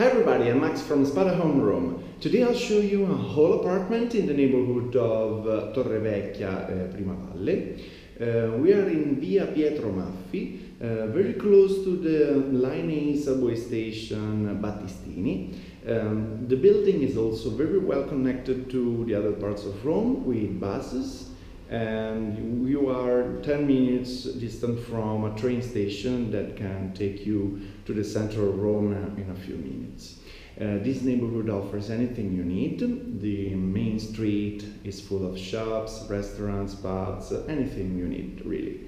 Hi everybody, I'm Max from Spotahome, Rome. Today I'll show you a whole apartment in the neighborhood of Torrevecchia, Prima Valle. We are in Via Pietro Maffi, very close to the Line A subway station Battistini. The building is also very well connected to the other parts of Rome with buses, and you are 10 minutes distant from a train station that can take you to the center of Rome in a few minutes. This neighborhood offers anything you need. The main street is full of shops, restaurants, pubs, anything you need really.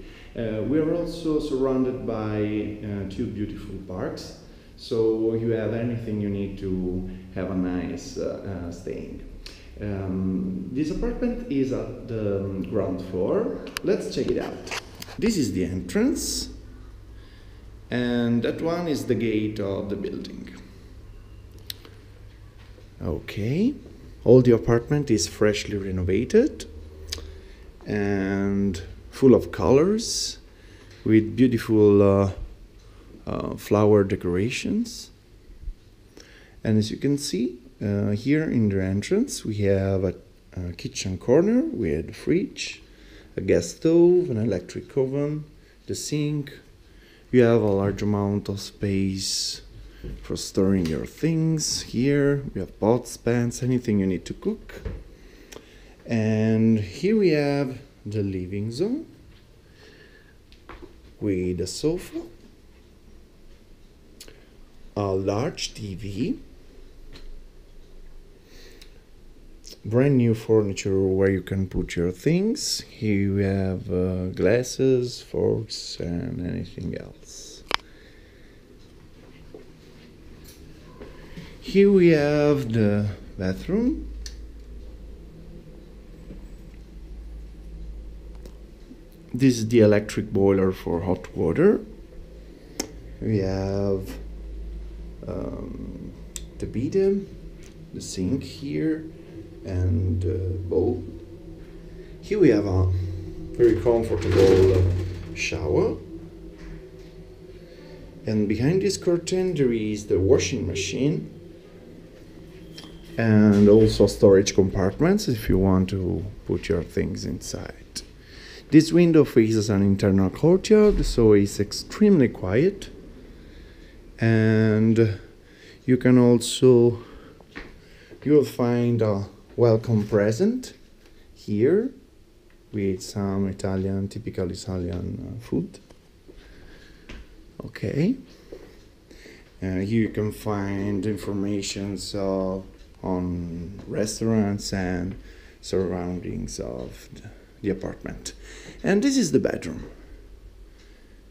We are also surrounded by two beautiful parks, so you have anything you need to have a nice staying. This apartment is at the ground floor. Let's check it out. This is the entrance, and that one is the gate of the building. Okay, all the apartment is freshly renovated and full of colors with beautiful flower decorations. And as you can see, here in the entrance we have a kitchen corner with a fridge, a gas stove, an electric oven, the sink. You have a large amount of space for storing your things here. We have pots, pans, anything you need to cook. And here we have the living zone with a sofa, a large TV, brand new furniture where you can put your things. Here you have glasses, forks, and anything else. Here we have the bathroom . This is the electric boiler for hot water. We have the bidet, the sink here, and bowl. Here we have a very comfortable shower, and behind this curtain there is the washing machine and also storage compartments if you want to put your things inside. This window faces an internal courtyard, so it's extremely quiet, and you can also, you'll find a welcome present here with some Italian, typical Italian food. Okay, here you can find information on restaurants and surroundings of the apartment. And this is the bedroom.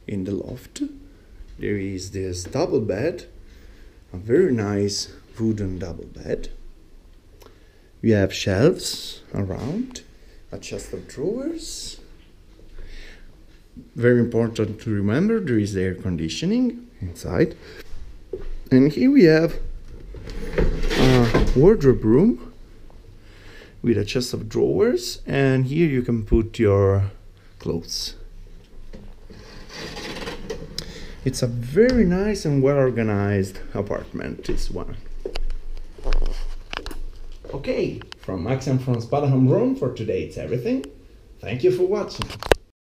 In the loft there is this double bed, a very nice wooden double bed. We have shelves around, a chest of drawers. Very important to remember, there is air conditioning inside. And here we have a wardrobe room with a chest of drawers, and here you can put your clothes. It's a very nice and well-organized apartment, this one. Okay, from Maxim Franz, Spotahome, Rome, for today it's everything. Thank you for watching.